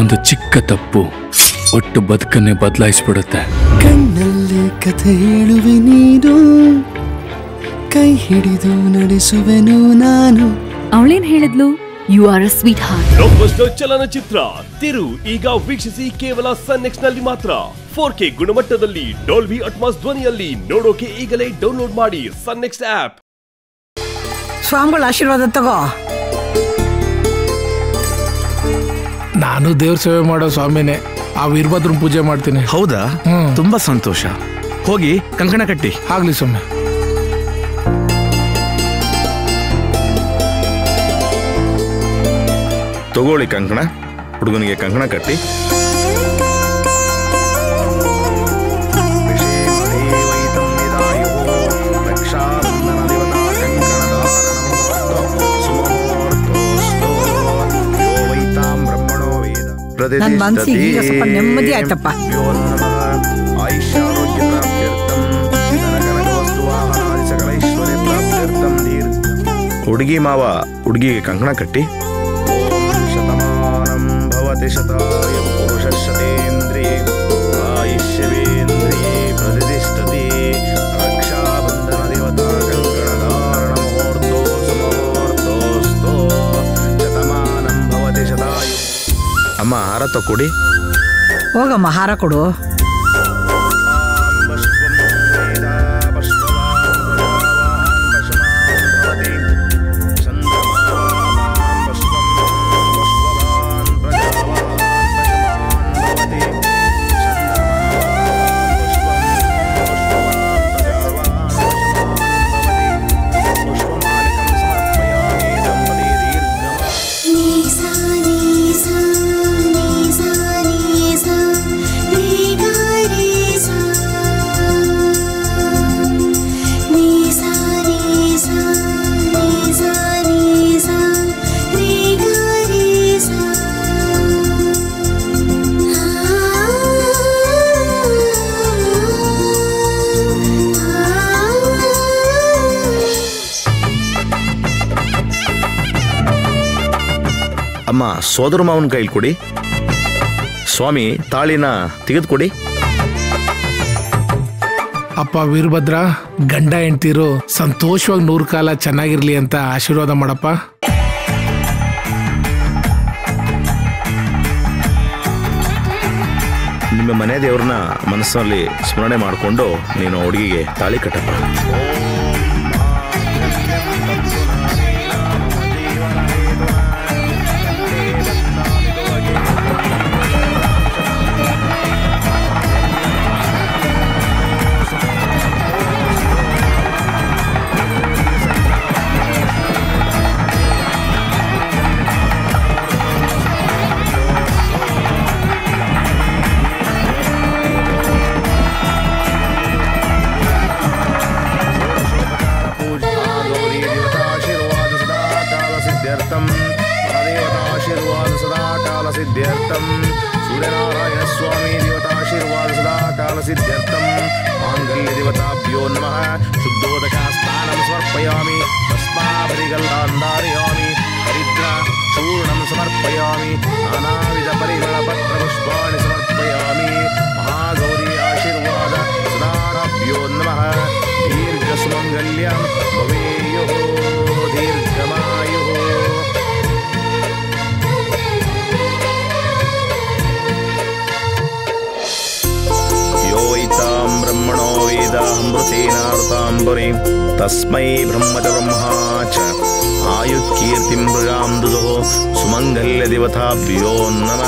ಒಂದು ಚಿಕ್ಕ ತಪ್ಪು ಒಟ್ಟು ಬದುಕನ್ನೇ ಬದಲಾಯಿಸಿಬಿಡುತ್ತೆ. ಕಣ್ಣಲ್ಲಿ ಕಥೆ ಹೇಳುವೆ ನೀನು, ಕೈ ಹಿಡಿದು ನಡೆಸುವೆನು ನಾನು. ಅವಳೇನ್ ಹೇಳಿದ್ಲು? You are a sweetheart. Blockbuster ಚಲನಚಿತ್ರ ತಿರು ಈಗ ವೀಕ್ಷಿಸಿ ಕೇವಲ ಸನ್ನೆಕ್ಸ್ ನಲ್ಲಿ ಮಾತ್ರ. 4K ಗುಣಮಟ್ಟದಲ್ಲಿ ಡಾಲ್ಬಿ ಅಟ್ಮಾಸ್ ಧ್ವನಿಯಲ್ಲಿ ನೋಡೋಕೆ ಈಗಲೇ ಡೌನ್ಲೋಡ್ ಮಾಡಿ ಸನ್ನೆಕ್ಸ್ ಆಪ್. ಸ್ವಾಮಿಗಳ ಆಶೀರ್ವಾದ ತಗೋ. ನಾನು ದೇವ್ರ ಸೇವೆ ಮಾಡೋ ಸ್ವಾಮಿನೇ, ಆ ವೀರಭದ್ರ ಪೂಜೆ ಮಾಡ್ತೀನಿ. ಹೌದಾ? ತುಂಬಾ ಸಂತೋಷ. ಹೋಗಿ ಕಂಕಣ ಕಟ್ಟಿ. ಆಗ್ಲಿ ಸ್ವಾಮಿ. ತಗೊಳ್ಳಿ ಕಂಕಣ, ಹುಡುಗನಿಗೆ ಕಂಕಣ ಕಟ್ಟಿ. ನನ್ನ ಮನಸ್ಸಿಗೆ ಈಗ ಸ್ವಲ್ಪ ನೆಮ್ಮದಿ ಆಯ್ತಪ್ಪ. ಹುಡುಗಿ ಮಾವ ಹುಡುಗಿಗೆ ಕಂಕಣ ಕಟ್ಟಿ. ಅಮ್ಮ ಹಾರ ತಕೊಡಿ. ಹೋಗಮ್ಮ ಹಾರ ಕೊಡು. ಅಮ್ಮ ಸೋದರ ಮಾವನ ಕೈಲಿ ಕೊಡಿ. ಸ್ವಾಮಿ ತಾಳಿನ ತೆಗೆದುಕೊಡಿ. ಅಪ್ಪ ವೀರಭದ್ರ, ಗಂಡ ಹೆಂಡ್ತಿರು ಸಂತೋಷವಾಗಿ ನೂರು ಕಾಲ ಚೆನ್ನಾಗಿರ್ಲಿ ಅಂತ ಆಶೀರ್ವಾದ ಮಾಡಪ್ಪ. ನಿಮ್ಮ ಮನೆ ದೇವ್ರನ್ನ ಮನಸ್ಸಿನಲ್ಲಿ ಸ್ಮರಣೆ ಮಾಡಿಕೊಂಡು ನೀನು ಹುಡುಗಿಗೆ ತಾಳಿ ಕಟ್ಟಪ್ಪ. ತಸ್ಮೈ ಬ್ರಹ್ಮಚ ಬ್ರಹ್ಮಾಚ ಆಯುಕೀರ್ತಿ ಮೃಗಾಂ ದುದೋ ಸುಮಂಗಲ್ಯ ದೇವತಾಭ್ಯೋ ನಮಃ.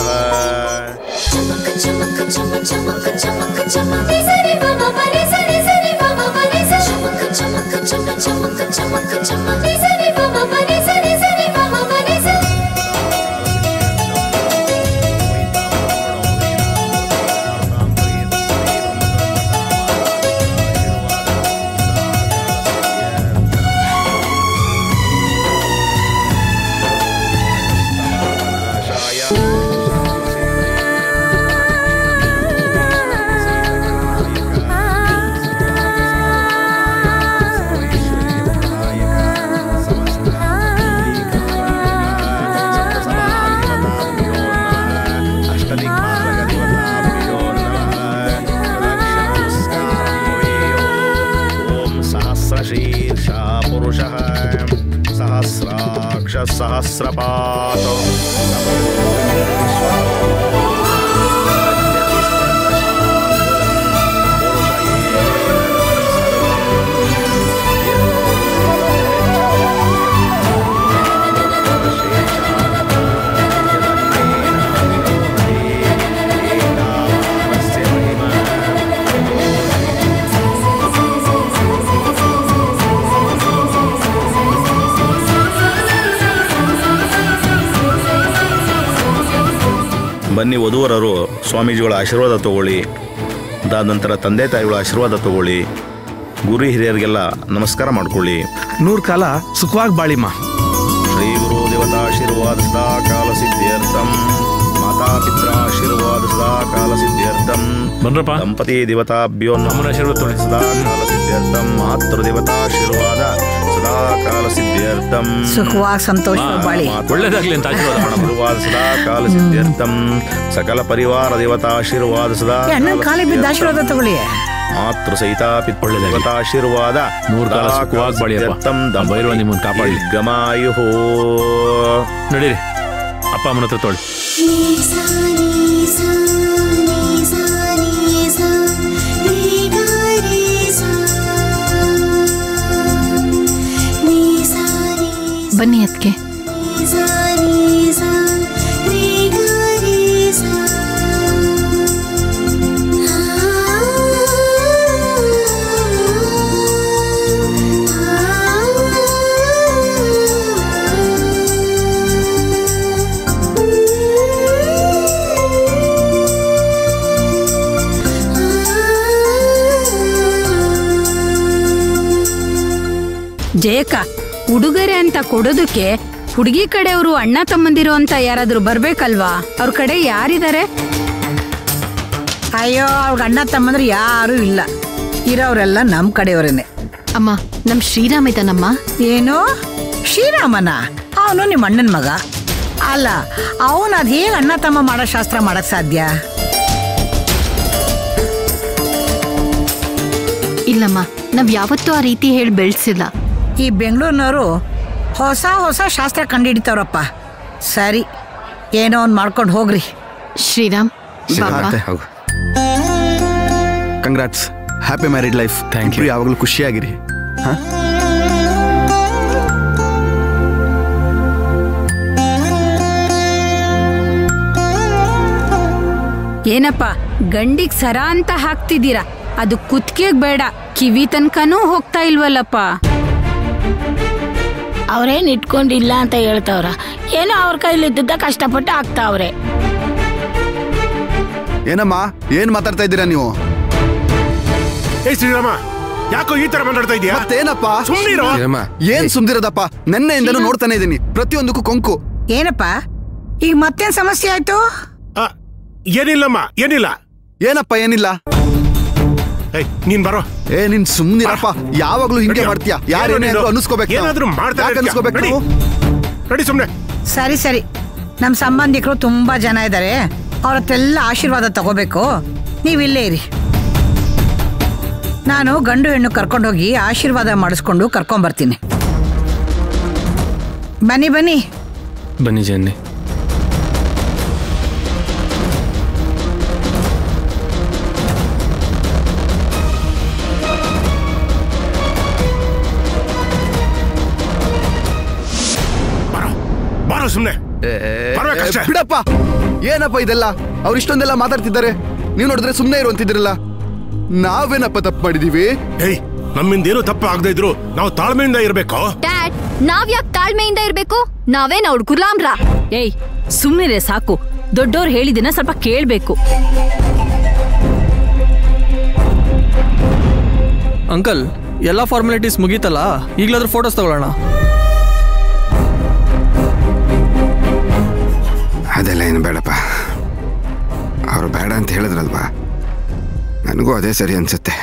सहस्रपाद ಬನ್ನಿ ವಧುವರರು ಸ್ವಾಮೀಜಿಗಳ ಆಶೀರ್ವಾದ ತಗೊಳ್ಳಿ, ನಂತರ ತಂದೆ ತಾಯಿಗಳ ಆಶೀರ್ವಾದ ತಗೊಳ್ಳಿ, ಗುರು ಹಿರಿಯರಿಗೆಲ್ಲ ನಮಸ್ಕಾರ ಮಾಡ್ಕೊಳ್ಳಿ. ನೂರು ಕಾಲ ಸುಖವಾಗಿ ಬಾಳಿಮ್ಮ. ಶ್ರೀ ಗುರು ದೇವತಾ ಆಶೀರ್ವಾದ ಸದಾ ಕಾಲ ಸಿದ್ಧಾರ್ಥಂ, ಮಾತಾ ಪಿತ್ರ ಆಶೀರ್ವಾದ ಸದಾ ಕಾಲ ಸಿದ್ಧಾರ್ಥಂ, ದಂಪತಿ ದೇವತಾಭ್ಯೋ ಸದಾ ಕಾಲ ಸಿದ್ಧಾರ್ಥಂ, ಮಾತೃ ದೇವತಾ ಆಶೀರ್ವಾದ ಸದಾ ಕಾಲ ಸಿದ್ಧಾರ್ಥಂ, ಸುಖವಾಗಿ ಸಂತೋಷವಾಗಿ ಬಾಳಿ, ಒಳ್ಳೆಯದಾಗಲಿ ಅಂತ ಆಶೀರ್ವಾದ ಮಾಡೋಣ. ಸದಾ ಕಾಲ ಸಿದ್ಧಾರ್ಥಂ ಸಕಲ ಪರಿವಾರ ದೇವತಾ ಆಶೀರ್ವಾದ ಸದಾ ಆಶೀರ್ವಾದ ತಗೊಳ್ಳಿ, ಮಾತೃ ಸಹಿತ ಪಿತೃ ದೇವತಾ ಆಶೀರ್ವಾದ ಕಾಪಾಡಲಿ. ಗಮಾಯು ನಡೀರಿ ಅಪ್ಪ ಅಮ್ಮನ ಹತ್ರ ತೊಳಿ. ಬನ್ನಿ ಅದಕ್ಕೆ ಜಯಕ್ಕ ಉಡುಗೊರೆ ಅಂತ ಕೊಡೋದಕ್ಕೆ ಹುಡುಗಿ ಕಡೆಯವರು ಅಣ್ಣ ತಮ್ಮಂದಿರು ಅಂತ ಯಾರಾದ್ರೂ ಬರ್ಬೇಕಲ್ವಾ? ಅವ್ರ ಕಡೆ ಯಾರಿದ್ದಾರೆ? ಅಯ್ಯೋ, ಅವ್ರ ಅಣ್ಣ ತಮ್ಮಂದ್ರೆ ಯಾರು ಇಲ್ಲ, ಇರೋರೆಲ್ಲ ನಮ್ ಕಡೆಯವರೇನೆ. ಅಮ್ಮ, ನಮ್ ಶ್ರೀರಾಮ್ ಇದ್ದಾನಮ್ಮ. ಏನು ಶ್ರೀರಾಮನ? ಅವನು ನಿಮ್ಮ ಅಣ್ಣನ ಮಗ ಅಲ್ಲ, ಅವನು ಅದ್ ಹೇಗೆ ಅಣ್ಣ ತಮ್ಮ ಮಾಡೋ ಶಾಸ್ತ್ರ ಮಾಡಕ್ ಸಾಧ್ಯ? ಇಲ್ಲಮ್ಮ, ನಾವ್ ಯಾವತ್ತೂ ಆ ರೀತಿ ಹೇಳಿ ಬೆಳೆಸಿಲ್ಲ. ಈ ಬೆಂಗಳೂರಿನವರು ಹೊಸ ಹೊಸ ಶಾಸ್ತ್ರ ಕಂಡು ಹಿಡಿತಾವ್ರಪ್ಪ. ಸರಿ, ಏನೋ ಒಂದು ಮಾಡ್ಕೊಂಡು ಹೋಗ್ರಿ. Shriram, congrats, happy married life. Thank you. ಯಾವಾಗಲೂ ಖುಷಿಯಾಗಿರಿ. ಹಾಂ, ಏನಪ್ಪ ಗಂಡಿಗೆ ಸರ ಅಂತ ಹಾಕ್ತಿದ್ದೀರಾ? ಅದು ಕುತ್ತಿಗೆಗೆ ಬೇಡ, ಕಿವಿ ತನಕನೂ ಹೋಗ್ತಾ ಇಲ್ವಲ್ಲಪ್ಪ. ಅವ್ರೇನು ಇಟ್ಕೊಂಡಿಲ್ಲ ಅಂತ ಹೇಳ್ತಾವ್ರ, ಏನೋ ಅವ್ರ ಕೈಲಿದ್ದ ಕಷ್ಟಪಟ್ಟು ಆಗ್ತಾವ್ರೆ. ಏನಮ್ಮ, ಏನ್ ಮಾತಾಡ್ತಾ ಇದ್ದೀರಾ ನೀವು? ಏ ಶ್ರೀರಾಮ, ಯಾಕೋ ಈ ತರ ಮಾತಾಡ್ತಾ ಇದೀಯಾ? ಮತ್ತೇನಪ್ಪ ಸುಮ್ನಿರಮ್ಮ. ಏನ್ ಸುಮ್ದಿರೋದಪ್ಪ, ನೆನ್ನೆಯಿಂದನೂ ನೋಡ್ತಾನೆ ಇದೀನಿ, ಪ್ರತಿಯೊಂದಕ್ಕೂ ಕೊಂಕು. ಏನಪ್ಪ ಈಗ ಮತ್ತೇನ್ ಸಮಸ್ಯೆ ಆಯ್ತು? ಏನಿಲ್ಲಮ್ಮ, ಏನಿಲ್ಲ. ಏನಪ್ಪ ಏನಿಲ್ಲ? ನೀನ್ ಬರೋ. ಏ ನೀನ್ ಸುಮ್ನಿರಪ್ಪ, ಯಾವಾಗ್ಲೂ ಹಿಂಗೆ ಮಾಡ್ತೀಯ. ಯಾರೇನಾದ್ರು ಅನ್ಸ್ಕೋಬೇಕು, ಏನಾದ್ರು ಮಾಡ್ತಾರೆ ಅನ್ಸ್ಕೋಬೇಕು. ರೆಡಿ, ಸುಮ್ನೆ. ಸರಿ ಸರಿ, ನಮ್ ಸಂಬಂಧಿಕರು ತುಂಬಾ ಜನ ಇದ್ದಾರೆ, ಅವ್ರ ಹತ್ರೆಲ್ಲ ಆಶೀರ್ವಾದ ತಗೋಬೇಕು. ನೀವಿಲ್ಲೇ ಇರಿ, ನಾನು ಗಂಡು ಹೆಣ್ಣು ಕರ್ಕೊಂಡೋಗಿ ಆಶೀರ್ವಾದ ಮಾಡಿಸ್ಕೊಂಡು ಕರ್ಕೊಂಡ್ಬರ್ತೀನಿ. ಬನ್ನಿ ಬನ್ನಿ ಬನ್ನಿ ಜನ್ನಿ. ಬಿಡಪ್ಪ, ಏನಪ್ಪ ಇದೆಲ್ಲ? ಅವ್ರು ಇಷ್ಟೊಂದೆಲ್ಲ ಮಾತಾಡ್ತಿದ್ದಾರೆ, ನೀವ್ ನೋಡಿದ್ರೆ ಸುಮ್ನೆ ಇರು ಅಂತಿದ್ರಲ್ಲ. ನಾವೇನಪ್ಪ ತಪ್ಪು ಮಾಡಿದೀವಿ? ನಮ್ಮಿಂದ ಏನು ತಪ್ಪು ಆಗದೆ ಇದ್ರು ನಾವು ತಾಳ್ಮೆಯಿಂದ ಇರ್ಬೇಕು. ಡ್ಯಾಡ್, ನಾವ್ ಯಾಕೆ ತಾಳ್ಮೆಯಿಂದ ಇರ್ಬೇಕು? ನಾವೇನ ಅವ್ರ ಗುಲಾಮ್ರ? ಏಯ್ ಸುಮ್ನಿರೇ, ಸಾಕು. ದೊಡ್ಡೋರ್ ಹೇಳಿದನ್ನ ಸ್ವಲ್ಪ ಕೇಳ್ಬೇಕು. ಅಂಕಲ್, ಎಲ್ಲಾ ಫಾರ್ಮಾಲಿಟೀಸ್ ಮುಗೀತಲ್ಲ, ಈಗ್ಲಾದ್ರೂ ಫೋಟೋಸ್ ತಗೊಳ್ಳೋಣ. ಅದೆಲ್ಲ ಏನು ಬೇಡಪ್ಪ, ಅವರು ಬೇಡ ಅಂತ ಹೇಳಿದ್ರಲ್ವಾ, ನನಗೂ ಅದೇ ಸರಿ ಅನ್ಸುತ್ತೆ.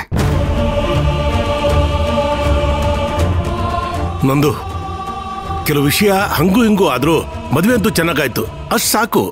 ನಂದು ಕೆಲವು ವಿಷಯ ಹಂಗೂ ಹಿಂಗೂ ಆದ್ರೂ ಮದುವೆ ಅಂತೂ ಚೆನ್ನಾಗಾಯ್ತು, ಅಷ್ಟು ಸಾಕು.